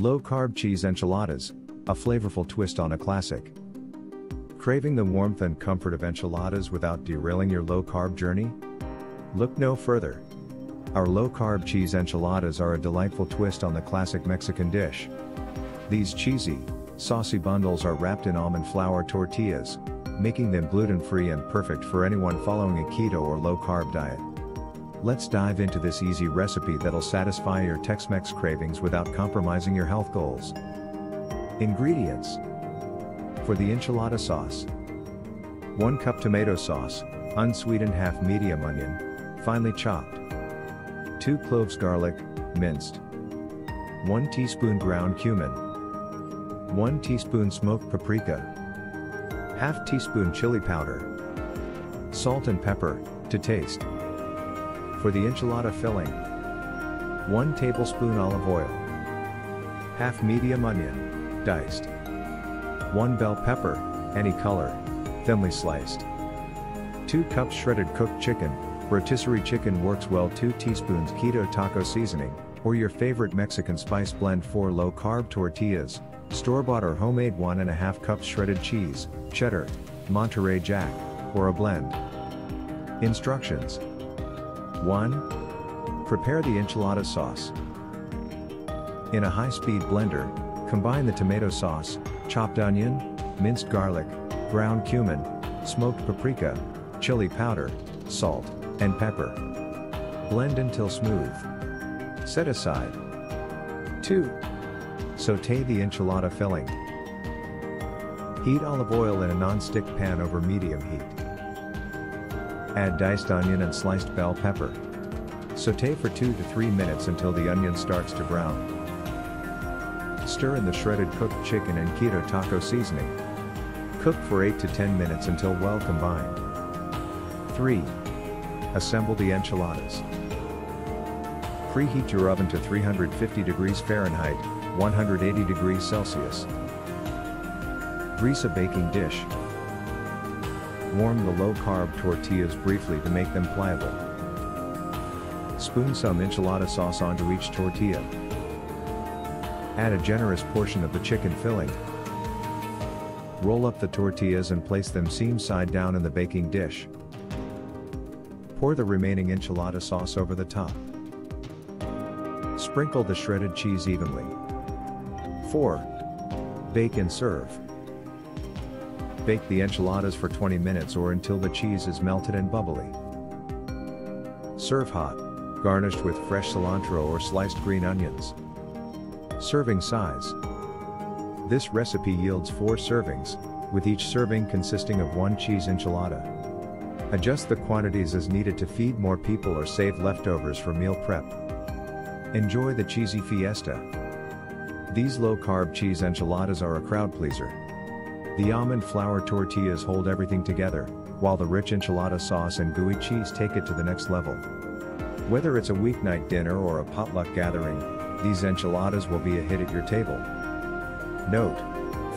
Low-carb cheese enchiladas, a flavorful twist on a classic. Craving the warmth and comfort of enchiladas without derailing your low-carb journey? Look no further. Our low-carb cheese enchiladas are a delightful twist on the classic Mexican dish. These cheesy, saucy bundles are wrapped in almond flour tortillas, making them gluten-free and perfect for anyone following a keto or low-carb diet. Let's dive into this easy recipe that'll satisfy your Tex-Mex cravings without compromising your health goals. Ingredients. For the enchilada sauce: 1 cup tomato sauce, unsweetened, half medium onion, finely chopped, 2 cloves garlic, minced, 1 teaspoon ground cumin, 1 teaspoon smoked paprika, half teaspoon chili powder, salt and pepper to taste. For the enchilada filling: 1 tablespoon olive oil, half medium onion, diced, 1 bell pepper, any color, thinly sliced, 2 cups shredded cooked chicken. Rotisserie chicken works well. 2 teaspoons keto taco seasoning, or your favorite Mexican spice blend. 4 low-carb tortillas, store-bought or homemade. 1.5 cups shredded cheese, cheddar, Monterey Jack, or a blend. Instructions. 1. Prepare the enchilada sauce. In a high-speed blender, combine the tomato sauce, chopped onion, minced garlic, ground cumin, smoked paprika, chili powder, salt, and pepper. Blend until smooth. Set aside. 2. Sauté the enchilada filling. Heat olive oil in a non-stick pan over medium heat. Add diced onion and sliced bell pepper. Sauté for 2 to 3 minutes until the onion starts to brown. Stir in the shredded cooked chicken and keto taco seasoning. Cook for 8 to 10 minutes until well combined. 3. Assemble the enchiladas. Preheat your oven to 350 degrees Fahrenheit, 180 degrees Celsius. Grease a baking dish. Warm the low-carb tortillas briefly to make them pliable. Spoon some enchilada sauce onto each tortilla. Add a generous portion of the chicken filling. Roll up the tortillas and place them seam side down in the baking dish. Pour the remaining enchilada sauce over the top. Sprinkle the shredded cheese evenly. 4. Bake and serve. Bake the enchiladas for 20 minutes or until the cheese is melted and bubbly. Serve hot, garnished with fresh cilantro or sliced green onions. Serving size. This recipe yields 4 servings, with each serving consisting of 1 cheese enchilada. Adjust the quantities as needed to feed more people or save leftovers for meal prep. Enjoy the cheesy fiesta. These low-carb cheese enchiladas are a crowd pleaser. The almond flour tortillas hold everything together, while the rich enchilada sauce and gooey cheese take it to the next level. Whether it's a weeknight dinner or a potluck gathering, these enchiladas will be a hit at your table. Note: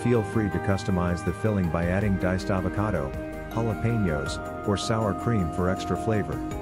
feel free to customize the filling by adding diced avocado, jalapenos, or sour cream for extra flavor.